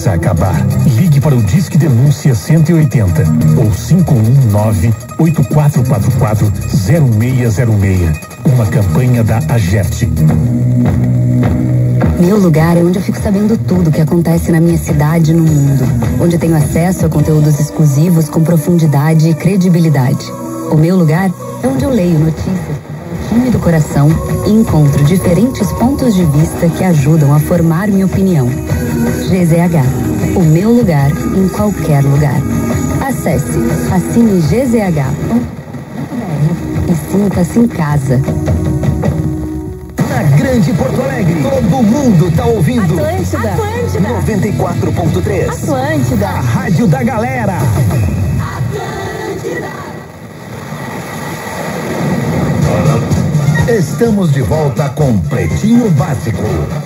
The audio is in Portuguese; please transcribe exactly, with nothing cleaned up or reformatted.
precisa acabar. Ligue para o Disque Denúncia cento e oitenta ou cinco um nove, oito quatro quatro quatro, zero seis zero seis. Uma campanha da AGET. Meu lugar é onde eu fico sabendo tudo o que acontece na minha cidade e no mundo. Onde eu tenho acesso a conteúdos exclusivos com profundidade e credibilidade. O meu lugar é onde eu leio notícias do coração e encontro diferentes pontos de vista que ajudam a formar minha opinião. G Z H, o meu lugar em qualquer lugar. Acesse, assine G Z H ponto com ponto br e sinta-se em casa. Na Grande Porto Alegre, todo mundo tá ouvindo. Atlântida, Atlântida. noventa e quatro ponto três. Atlântida, a rádio da galera. Estamos de volta com Pretinho Básico.